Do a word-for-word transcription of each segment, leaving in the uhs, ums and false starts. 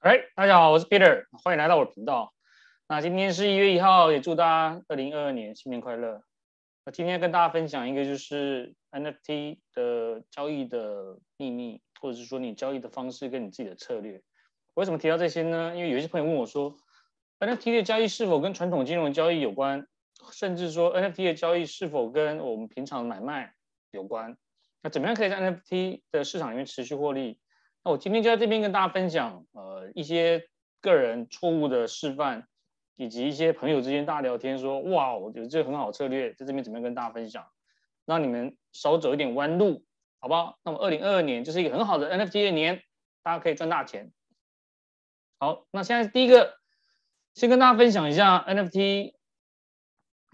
哎，大家好，我是 Peter， 欢迎来到我的频道。那今天是一月一号，也祝大家二零二二年新年快乐。那今天跟大家分享一个就是 N F T 的交易的秘密，或者是说你交易的方式跟你自己的策略。为什么提到这些呢？因为有些朋友问我说 ，N F T 的交易是否跟传统金融交易有关，甚至说 N F T 的交易是否跟我们平常买卖有关？那怎么样可以在 N F T 的市场里面持续获利？那我今天就在这边跟大家分享，呃，一些个人错误的示范，以及一些朋友之间大聊天说，哇，我觉得这个很好策略，在这边怎么样跟大家分享，让你们少走一点弯路，好不好？那么二零二二年就是一个很好的 N F T 的年，大家可以赚大钱。好，那现在第一个，先跟大家分享一下 N F T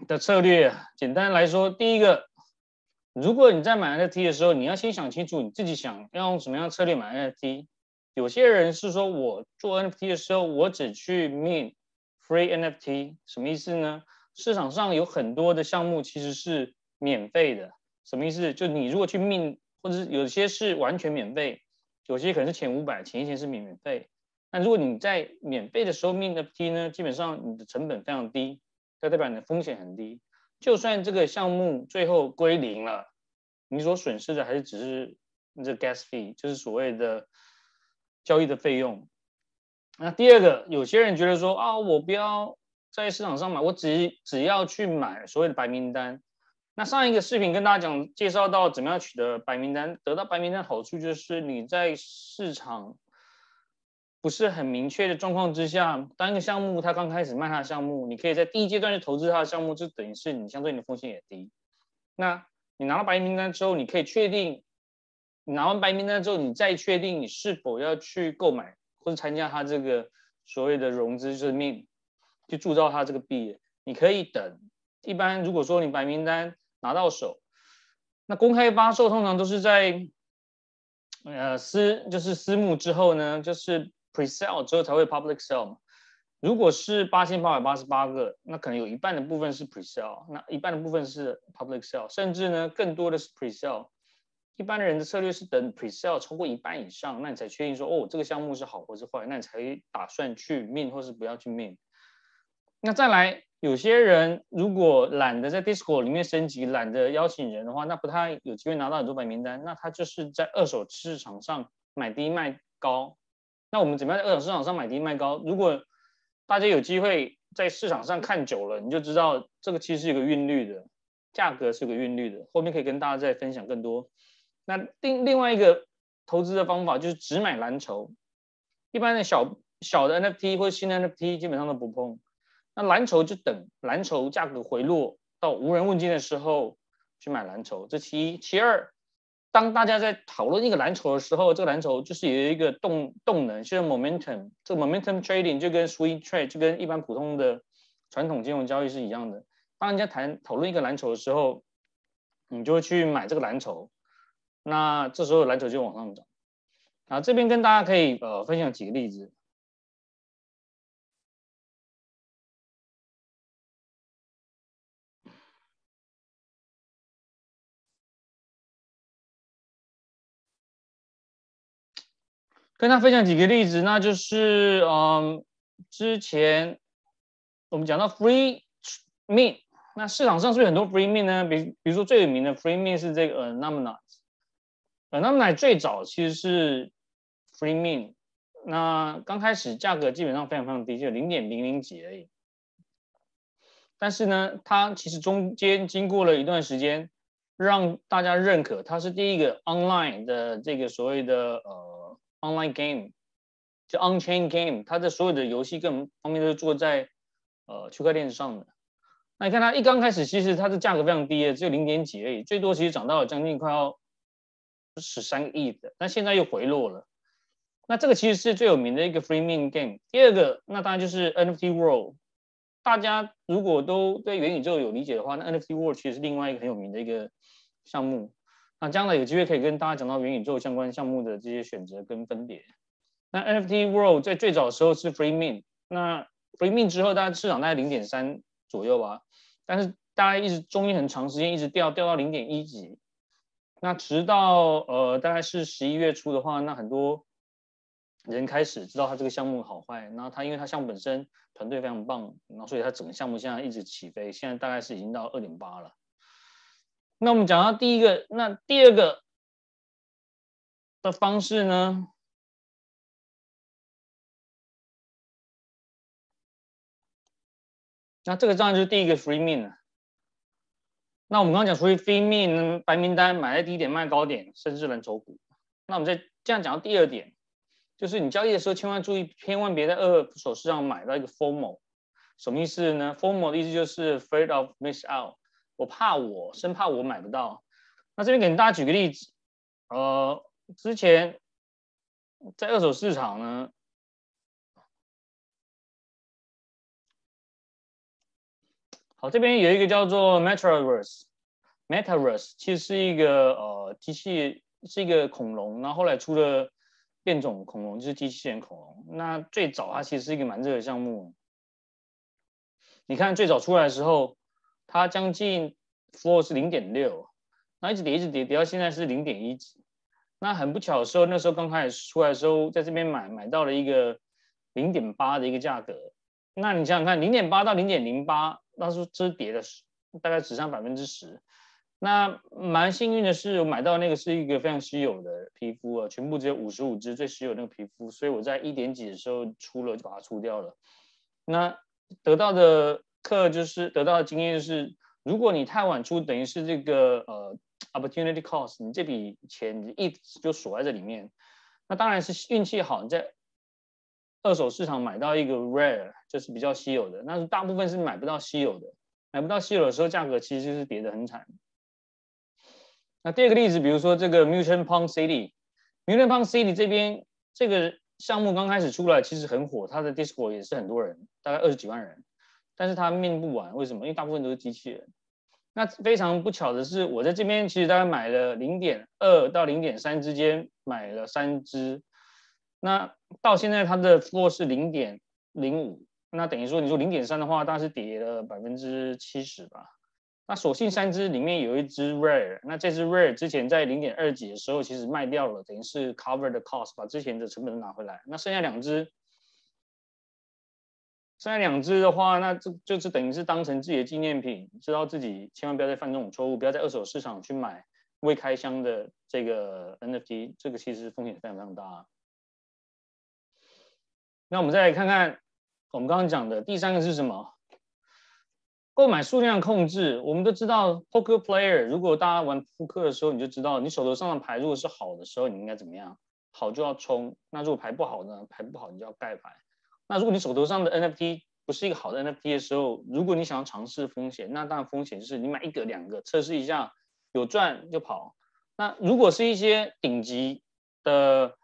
的策略。简单来说，第一个。如果你在买 N F T 的时候，你要先想清楚你自己想要用什么样的策略买 N F T。有些人是说我做 N F T 的时候，我只去 mint free N F T， 什么意思呢？市场上有很多的项目其实是免费的，什么意思？就你如果去 mint， 或者是有些是完全免费，有些可能是前五百、前一千是免费。那如果你在免费的时候 mint N F T 呢，基本上你的成本非常低，就代表你的风险很低。就算这个项目最后归零了，你所损失的还是只是这 gas fee， 就是所谓的交易的费用。那第二个，有些人觉得说啊，我不要在市场上买，我只只要去买所谓的白名单。那上一个视频跟大家讲介绍到怎么样取得白名单，得到白名单的好处就是你在市场不是很明确的状况之下，当一个项目它刚开始卖它的项目，你可以在第一阶段就投资它的项目，就等于是你相对你的风险也低。那你拿到白名单之后，你可以确定，你拿完白名单之后，你再确定你是否要去购买或者参加它这个所谓的融资，就是mint，去铸造它这个币。你可以等，一般如果说你白名单拿到手，那公开发售通常都是在呃私就是私募之后呢，就是。pre-sale 之后才会 public sale 嘛。如果是八千八百八十八个，那可能有一半的部分是 pre-sale， 那一半的部分是 public sale， 甚至呢更多的是 pre-sale。一般人的策略是等 pre-sale 超过一半以上，那你才确定说哦这个项目是好或是坏，那你才打算去 mint 或是不要去 mint。那再来，有些人如果懒得在 Discord 里面升级，懒得邀请人的话，那不太有机会拿到很多白名单，那他就是在二手市场上买低卖高。那我们怎么样在二手市场上买低卖高？如果大家有机会在市场上看久了，你就知道这个其实是一个韵律的，价格是一个韵律的。后面可以跟大家再分享更多。那另另外一个投资的方法就是只买蓝筹，一般的小小的 N F T 或新的 N F T 基本上都不碰。那蓝筹就等蓝筹价格回落到无人问津的时候去买蓝筹，这其一，其二。当大家在讨论一个蓝筹的时候，这个蓝筹就是有一个动动能，就是 momentum。这个 momentum trading 就跟 swing trade 就跟一般普通的传统金融交易是一样的。当人家谈讨论一个蓝筹的时候，你就会去买这个蓝筹，那这时候蓝筹就往上涨。啊，这边跟大家可以呃分享几个例子。跟他分享几个例子，那就是嗯，之前我们讲到 free mint， 那市场上是不是很多 free mint 呢？比比如说最有名的 free mint 是这个 anonymous，anonymous 最早其实是 free mint， 那刚开始价格基本上非常非常低，就 零点零零 几而已。但是呢，它其实中间经过了一段时间，让大家认可它是第一个 online 的这个所谓的呃。Online game 就 Unchain Game， 它的所有的游戏各方面都是做在呃区块链上的。那你看它一刚开始，其实它的价格非常低，只有零点几而已，最多其实涨到了将近快要十三个亿的，但现在又回落了。那这个其实是最有名的一个 free mint game。第二个，那当然就是 N F T World。大家如果都对元宇宙有理解的话，那 N F T World 其实是另外一个很有名的一个项目。那将来有机会可以跟大家讲到元宇宙相关项目的这些选择跟分别。那 N F T World 在最早的时候是 free mint， 那 free mint 之后大概市场大概 零点三 左右吧，但是大概一直中间很长时间一直掉掉到 零点一 几。那直到呃大概是十一月初的话，那很多人开始知道他这个项目好坏，然后他因为他项目本身团队非常棒，然后所以他整个项目现在一直起飞，现在大概是已经到 二点八 了。那我们讲到第一个，那第二个的方式呢？那这个当然就是第一个 free mint 了。那我们刚刚讲属于 free mint 白名单，买在低点卖高点，甚至蓝筹股。那我们再这样讲到第二点。就是你交易的时候，千万注意，千万别在二二手市场买到一个 Fomo， 什么意思呢 ？Fomo 的意思就是 afraid of miss out， 我怕我，生怕我买不到。那这边给大家举个例子，呃，之前在二手市场呢，好，这边有一个叫做 Metaverse，Metaverse 其实是一个呃机器，是一个恐龙，然后后来出了。变种恐龙就是机器人恐龙。那最早它其实是一个蛮热的项目。你看最早出来的时候，它将近 floor 是 零点六， 那一直跌一直跌，跌到现在是 零点一 几。那很不巧的时候，那时候刚开始出来的时候，在这边买买到了一个 零点八 的一个价格。那你想想看， 零点八 到 零点零八， 那时候只跌了大概只上 百分之十。那蛮幸运的是，我买到那个是一个非常稀有的皮肤啊，全部只有五十五只最稀有的那个皮肤，所以我在一点几的时候出了，就把它出掉了。那得到的课就是得到的经验是，如果你太晚出，等于是这个呃 opportunity cost， 你这笔钱你一直就锁在这里面。那当然是运气好，你在二手市场买到一个 rare， 就是比较稀有的，那大部分是买不到稀有的，买不到稀有的时候，价格其实就是跌得很惨。那第二个例子，比如说这个 Mutant Pond City，Mutant Pond City 这边这个项目刚开始出来，其实很火，它的 Discord 也是很多人，大概二十几万人，但是它命不完，为什么？因为大部分都是机器人。那非常不巧的是，我在这边其实大概买了 零点二 到 零点三 之间买了三只，那到现在它的 floor 是 零点零五， 那等于说你说 零点三 的话，大概是跌了 百分之七十 吧。那所幸三只里面有一只 rare， 那这只 rare 之前在 零点二 几的时候其实卖掉了，等于是 cover the cost， 把之前的成本都拿回来。那剩下两只，剩下两只的话，那这就是等于是当成自己的纪念品，知道自己千万不要再犯这种错误，不要在二手市场去买未开箱的这个 N F T， 这个其实风险非常非常大。那我们再来看看我们刚刚讲的第三个是什么？购买数量控制，我们都知道 ，poker player。如果大家玩扑克的时候，你就知道，你手头上的牌如果是好的时候，你应该怎么样？好就要冲。那如果牌不好呢？牌不好你就要盖牌。那如果你手头上的 N F T 不是一个好的 N F T 的时候，如果你想要尝试风险，那当然风险就是你买一个、两个测试一下，有赚就跑。那如果是一些顶级的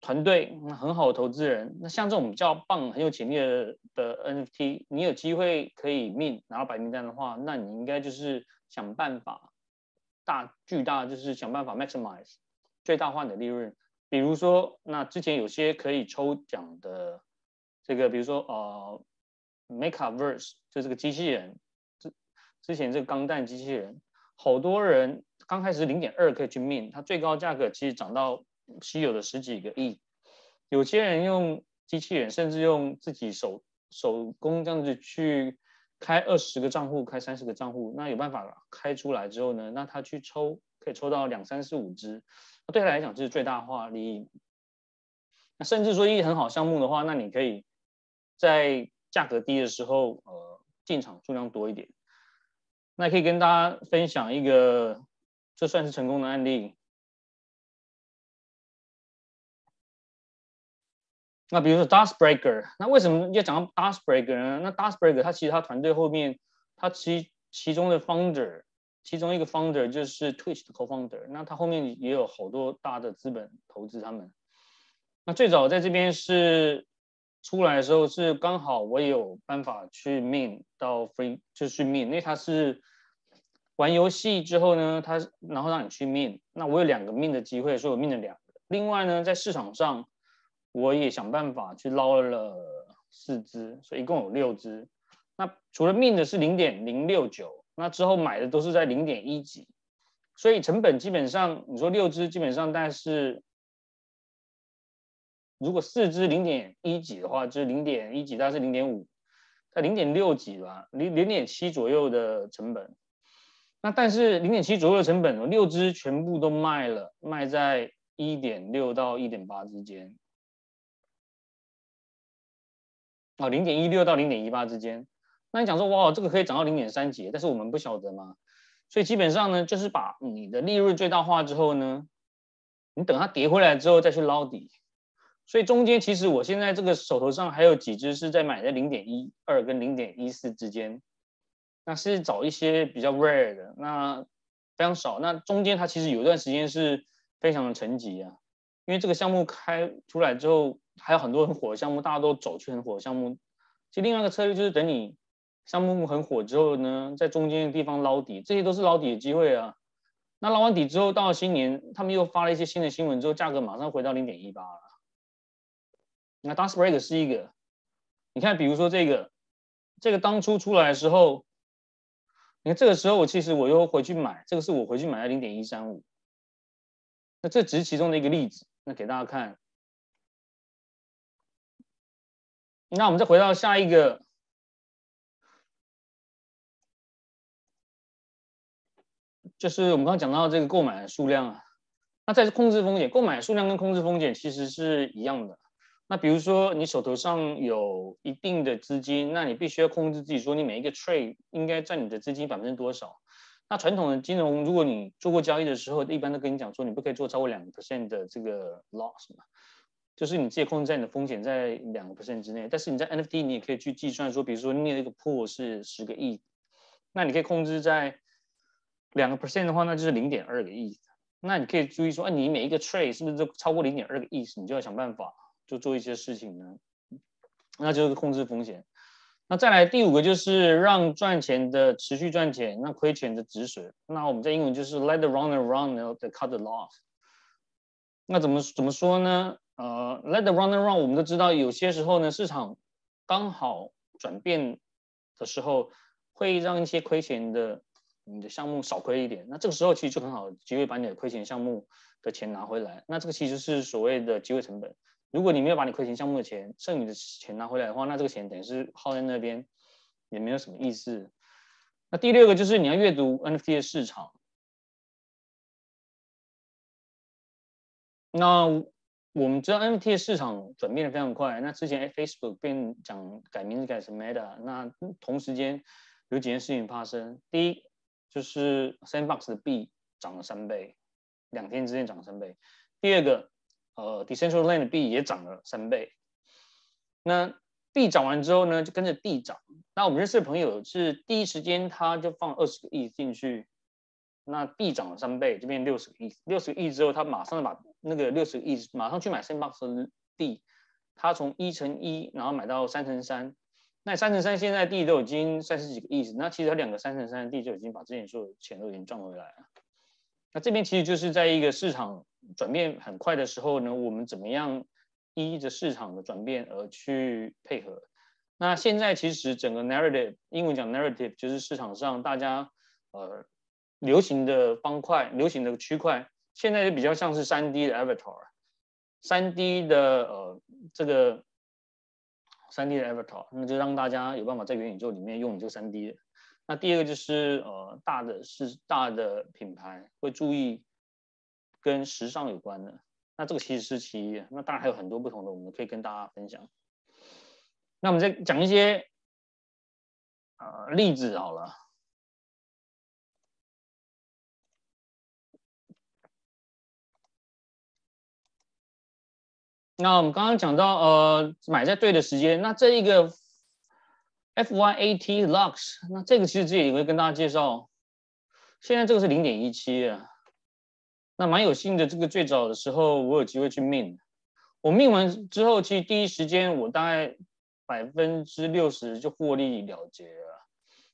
团队，很好的投资人，那像这种比较棒、很有潜力的。的 N F T， 你有机会可以 mint 拿到白名单的话，那你应该就是想办法大巨大，就是想办法 maximize 最大化你的利润。比如说，那之前有些可以抽奖的这个，比如说呃 Mechaverse 就这个机器人，之之前这个钢弹机器人，好多人刚开始 零点二 可以去 mint， 它最高价格其实涨到稀有的十几个亿。有些人用机器人，甚至用自己手。手工这样子去开二十个账户，开三十个账户，那有办法开出来之后呢，那他去抽可以抽到两三四五只，对他来讲就是最大化利益。那甚至说一很好项目的话，那你可以在价格低的时候，呃，进场数量多一点。那可以跟大家分享一个，这算是成功的案例。那比如说 Dastbreaker， 那为什么要讲到 Dastbreaker 呢？那 Dastbreaker 它其实它团队后面，它其其中的 founder， 其中一个 founder 就是 Twitch 的 co-founder， 那它后面也有好多大的资本投资他们。那最早在这边是出来的时候是刚好我有办法去 mint 到 free， 就是去 mint， 因为它是玩游戏之后呢，它然后让你去 mint， 那我有两个 mint 的机会，所以我 mint 了两个。另外呢，在市场上。我也想办法去捞了四只，所以一共有六只。那除了命的是 零点零六九， 那之后买的都是在 零点一 几，所以成本基本上，你说六只基本上大概是如果四只零点一几的话，就是零点一几，大概是零点五，它零点六几吧，零零点七左右的成本。那但是零点七左右的成本，六只全部都卖了，卖在一点六到一点八之间。啊、哦，零点一六到零点一八之间。那你讲说哇，这个可以涨到零点三几，但是我们不晓得嘛。所以基本上呢，就是把你的利润最大化之后呢，你等它跌回来之后再去捞底。所以中间其实我现在这个手头上还有几只是在买在 零点一二 跟 零点一四 之间，那是找一些比较 rare 的，那非常少。那中间它其实有一段时间是非常的沉寂啊，因为这个项目开出来之后，还有很多很火的项目，大家都走去很火的项目。其实另外一个策略就是等你项目很火之后呢，在中间的地方捞底，这些都是捞底的机会啊。那捞完底之后，到了新年，他们又发了一些新的新闻之后，价格马上回到 零点一八 了。那 Dastbreaker 是一个，你看，比如说这个，这个当初出来的时候，你看这个时候，我其实我又回去买，这个是我回去买的 零点一三五， 那这只是其中的一个例子，那给大家看。那我们再回到下一个，就是我们刚刚讲到这个购买的数量啊，那再是控制风险，购买数量跟控制风险其实是一样的。那比如说你手头上有一定的资金，那你必须要控制自己，说你每一个 trade 应该占你的资金百分之多少。那传统的金融，如果你做过交易的时候，一般都跟你讲说你不可以做超过 百分之二 的这个 loss 嘛，就是你自己控制在你的风险在 百分之二 之内。但是你在 N F T 你也可以去计算说，比如说你有一个 pool 是十个亿，那你可以控制在 百分之二 的话，那就是 零点二个亿。那你可以注意说，哎，你每一个 trade 是不是超过 零点二个亿，你就要想办法就做一些事情呢，那就是控制风险。那再来第五个就是让赚钱的持续赚钱，那亏钱的止损。那我们在英文就是 let the runner run and cut the loss。那怎么怎么说呢？呃 ，let the runner run， 我们都知道有些时候呢，市场刚好转变的时候，会让一些亏钱的你的项目少亏一点。那这个时候其实就很好的机会把你的亏钱项目的钱拿回来。那这个其实是所谓的机会成本。如果你没有把你亏钱项目的钱剩余的钱拿回来的话，那这个钱等于是耗在那边，也没有什么意思。那第六个就是你要阅读 N F T 的市场。那我们知道 N F T 的市场转变的非常快，那之前 Facebook 变讲改名字改成 Meta， 那同时间有几件事情发生。第一就是 Sandbox 的币涨了三倍，两天之内涨了三倍。第二个，呃 Decentraland 的币也涨了三倍。那币涨完之后呢，就跟着地涨。那我们认识的朋友是第一时间他就放二十个亿进去，那币涨了三倍，就变六十个亿。六十个亿之后，他马上把那个六十个亿马上去买 Sandbox 的地，他从一乘一，然后买到三乘三。那三乘三现在地都已经三十几个亿，那其实他两个三乘三的地就已经把之前所有钱都已经赚回来了。那这边其实就是在一个市场转变很快的时候呢，我们怎么样依着市场的转变而去配合。那现在其实整个 narrative， 英文讲 narrative 就是市场上大家呃流行的方块、流行的区块，现在就比较像是 三 D 的 avatar， 三 D 的呃这个 三 D 的 avatar， 那就让大家有办法在元宇宙里面用你这个 三 D 的。那第二个就是呃大的是大的品牌会注意跟时尚有关的，那这个其实是其一，那当然还有很多不同的，我们可以跟大家分享。那我们再讲一些呃例子好了。那我们刚刚讲到呃买在对的时间，那这一个F Y A T Lux， 那这个其实自己也会跟大家介绍。现在这个是 零点一七 啊，那蛮有幸的，这个最早的时候我有机会去 mint， 我 mint 完之后，其实第一时间我大概 百分之六十 就获利了结了，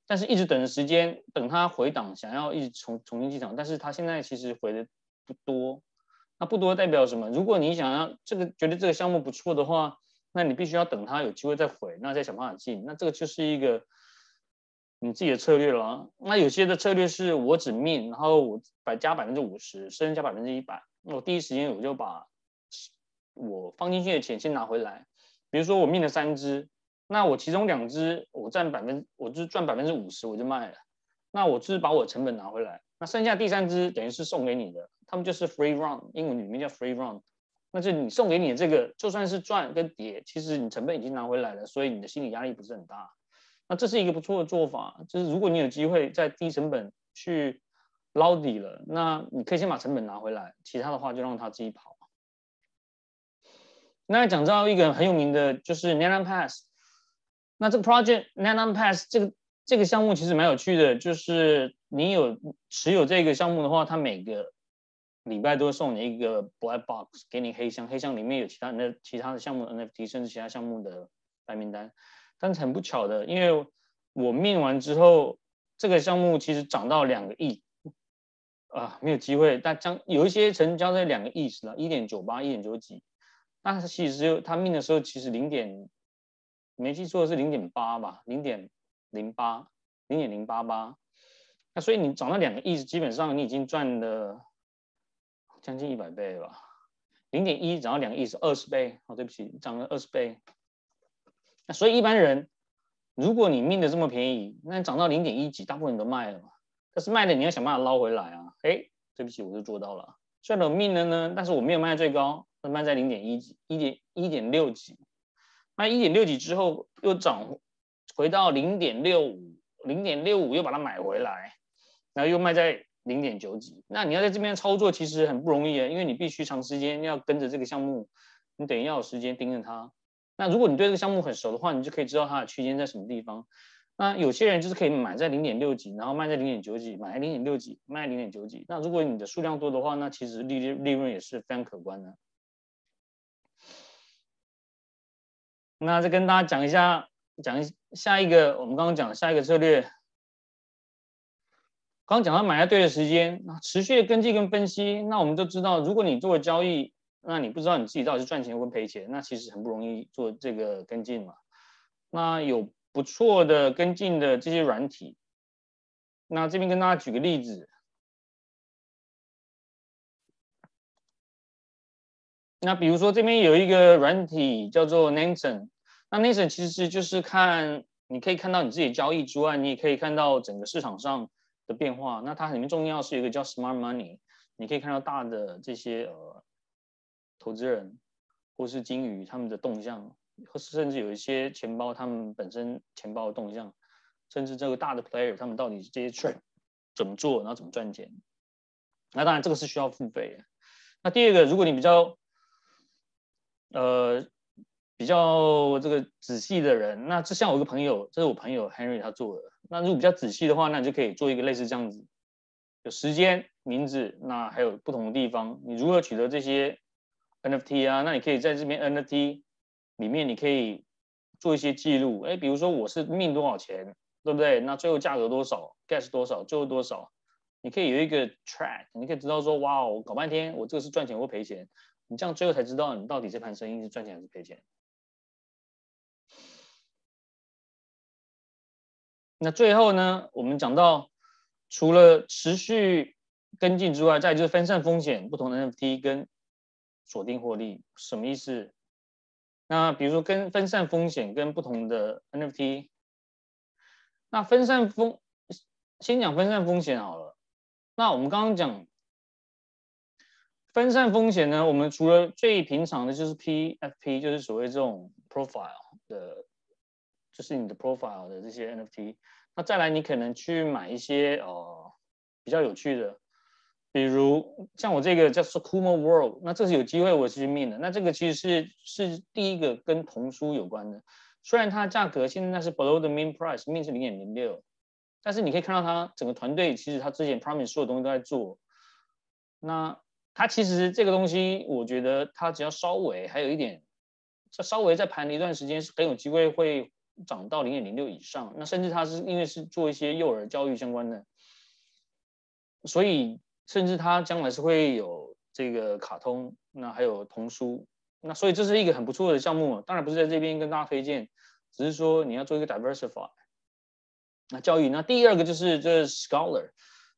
但是一直等的时间，等它回档，想要一直重重新进场，但是它现在其实回的不多。那不多代表什么？如果你想要这个觉得这个项目不错的话，那你必须要等它有机会再回，那再想办法进。那这个就是一个你自己的策略了。那有些的策略是我只命，然后我加百分之五十，剩下百分之一百。我第一时间我就把我放进去的钱先拿回来。比如说我mint了三只，那我其中两只我占百分，我就赚百分之五十，我就卖了。那我就是把我的成本拿回来，那剩下第三只等于是送给你的，他们就是 free run， 英文里面叫 free run。那就你送给你的这个，就算是赚跟跌，其实你成本已经拿回来了，所以你的心理压力不是很大。那这是一个不错的做法，就是如果你有机会在低成本去捞底了，那你可以先把成本拿回来，其他的话就让它自己跑。那讲到一个很有名的就是 Nanopass， 那这 project Nanopass 这个这个项目其实蛮有趣的，就是你有持有这个项目的话，它每个礼拜都送你一个 black box， 给你黑箱，黑箱里面有其他的其他的项目 N F T， 甚至其他项目的白名单。但是很不巧的，因为我mint完之后，这个项目其实涨到两个亿啊、呃，没有机会。但将有一些成交在两个亿了，一点九八、一点九几。那其实它mint的时候，其实零点，没记错是零点八吧，零点零八，零点零八八。那所以你涨到两个亿，基本上你已经赚了将近一百倍吧，零点一涨到两个亿是二十倍，哦，对不起，涨了二十倍。那所以一般人，如果你命的这么便宜，那涨到零点一几，大部分人都卖了嘛。但是卖的你要想办法捞回来啊。哎，对不起，我就做到了。虽然我命了呢，但是我没有卖最高，那卖在零点一几，一点一点六几。那一点六几之后又涨回到零点六五，零点六五又把它买回来，然后又卖在零点九几，那你要在这边操作其实很不容易啊，因为你必须长时间要跟着这个项目，你等于要有时间盯着它。那如果你对这个项目很熟的话，你就可以知道它的区间在什么地方。那有些人就是可以买在零点六几，然后卖在零点九几，买在零点六几，卖零点九几。那如果你的数量多的话，那其实利利润也是非常可观的。那再跟大家讲一下，讲一下一个我们刚刚讲的下一个策略。刚讲到买在对的时间，持续的跟进跟分析，那我们就知道，如果你做交易，那你不知道你自己到底是赚钱或赔钱，那其实很不容易做这个跟进嘛。那有不错的跟进的这些软体，那这边跟大家举个例子。那比如说这边有一个软体叫做 Nansen， 那 Nansen 其实就是看，你可以看到你自己的交易之外，你也可以看到整个市场上的变化。那它里面重要是有一个叫 smart money， 你可以看到大的这些呃投资人或是鲸鱼他们的动向，或是甚至有一些钱包他们本身钱包的动向，甚至这个大的 player 他们到底这些 trade 怎么做，然后怎么赚钱。那当然这个是需要付费的。那第二个，如果你比较呃比较这个仔细的人，那这像我一个朋友，这是我朋友 Henry 他做的。那如果比较仔细的话，那你就可以做一个类似这样子，有时间、名字，那还有不同的地方，你如何取得这些 N F T 啊？那你可以在这边 N F T 里面，你可以做一些记录。哎，比如说我是命多少钱，对不对？那最后价格多少 ，gas 多少，最后多少，你可以有一个 track， 你可以知道说，哇，我搞半天，我这个是赚钱或赔钱。你这样最后才知道你到底这盘生意是赚钱还是赔钱。那最后呢，我们讲到除了持续跟进之外，再就是分散风险，不同的 N F T 跟锁定获利，什么意思？那比如说跟分散风险跟不同的 N F T， 那分散风，先讲分散风险好了。那我们刚刚讲分散风险呢，我们除了最平常的就是 P F P， 就是所谓这种 profile 的。就是你的 profile 的这些 N F T， 那再来你可能去买一些呃比较有趣的，比如像我这个叫 Sukumo World， 那这是有机会我是去mint的，那这个其实是是第一个跟童书有关的，虽然它价格现在是 below the mean price，mint 是 零点零六， 但是你可以看到它整个团队其实它之前 promise 所有东西都在做，那它其实这个东西我觉得它只要稍微还有一点，稍微再盘了一段时间是很有机会会涨到 零点零六 以上，那甚至它是因为是做一些幼儿教育相关的，所以甚至它将来是会有这个卡通，那还有童书，那所以这是一个很不错的项目，当然不是在这边跟大家推荐，只是说你要做一个 diversify。 那教育，那第二个就是这 Scholar，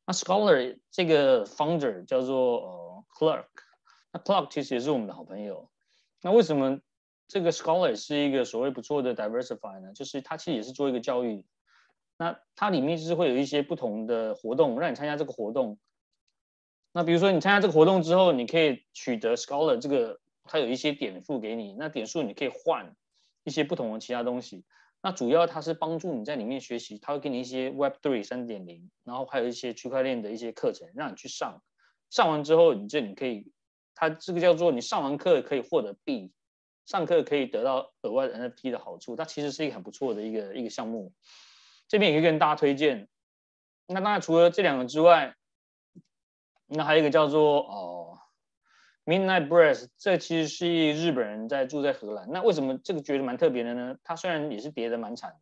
那 Scholar 这个 founder 叫做 Clark， 那 Clark 其实也是我们的好朋友，那为什么这个 Scholar 是一个所谓不错的 diversify 呢？就是它其实也是做一个教育，那它里面就是会有一些不同的活动，让你参加这个活动。那比如说你参加这个活动之后，你可以取得 Scholar 这个，它有一些点数给你，那点数你可以换一些不同的其他东西。那主要它是帮助你在里面学习，它会给你一些 Web 三点零， 然后还有一些区块链的一些课程让你去上。上完之后，你这你可以，它这个叫做你上完课可以获得币，上课可以得到额外的 N F T 的好处，它其实是一个很不错的一个一个项目。这边也可以跟大家推荐。那当然除了这两个之外，那还有一个叫做哦 Midnight Breath， 这其实是日本人在住在荷兰。那为什么这个觉得蛮特别的呢？它虽然也是跌得蛮惨的，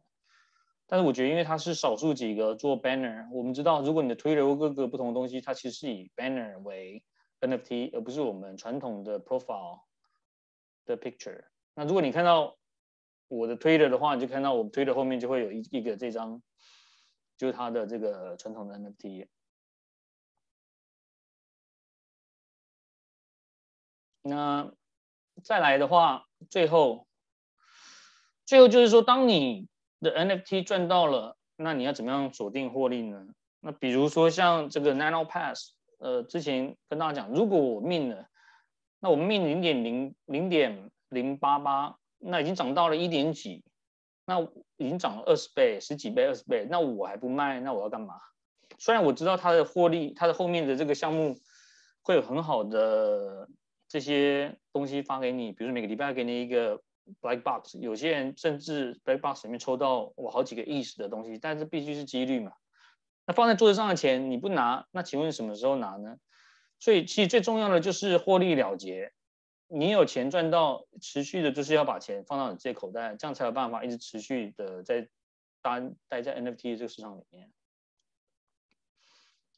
但是我觉得因为它是少数几个做 banner。我们知道，如果你的推流各个不同的东西，它其实是以 banner 为 N F T， 而不是我们传统的 profile 的 picture。那如果你看到我的推流的话，你就看到我推流后面就会有一一个这张，就是它的这个传统的 N F T。那再来的话，最后，最后就是说，当你的 N F T 赚到了，那你要怎么样锁定获利呢？那比如说像这个 Nanopass， 呃，之前跟大家讲，如果我命了，那我命零点零零点零八八，那已经涨到了一点几，那已经涨了二十倍、十几倍、二十倍，那我还不卖，那我要干嘛？虽然我知道它的获利，它的后面的这个项目会有很好的。这些东西发给你，比如说每个礼拜给你一个 black box， 有些人甚至 black box 里面抽到我好几个亿的东西，但是必须是几率嘛。那放在桌子上的钱你不拿，那请问什么时候拿呢？所以其实最重要的就是获利了结，你有钱赚到，持续的就是要把钱放到你自己口袋，这样才有办法一直持续的在待在 N F T 这个市场里面。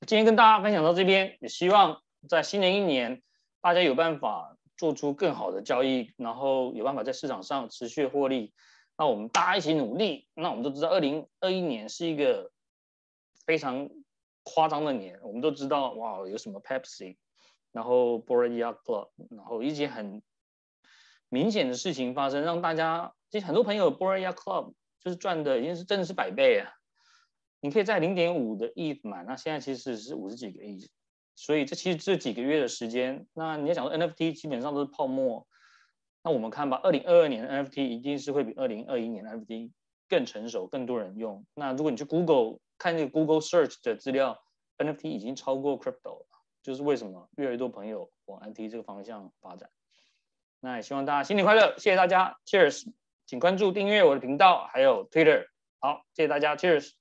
今天跟大家分享到这边，也希望在新的一年。大家有办法做出更好的交易，然后有办法在市场上持续获利。那我们大家一起努力。那我们都知道，二零二一年是一个非常夸张的年。我们都知道，哇，有什么 Pepsi， 然后 Bored Yacht Club， 然后一些很明显的事情发生，让大家其实很多朋友 Bored Yacht Club 就是赚的已经是真的是百倍啊！你可以在零点五的亿买，那现在其实是五十几个亿。所以这其实这几个月的时间，那你要讲说 N F T 基本上都是泡沫，那我们看吧，二零二二年的 N F T 一定是会比二零二一年的 N F T 更成熟，更多人用。那如果你去 Google 看这个 Google Search 的资料 ，N F T 已经超过 Crypto 了，就是为什么越来越多朋友往 N F T 这个方向发展。那也希望大家新年快乐，谢谢大家 ，Cheers！ 请关注订阅我的频道，还有 Twitter。好，谢谢大家 ，Cheers！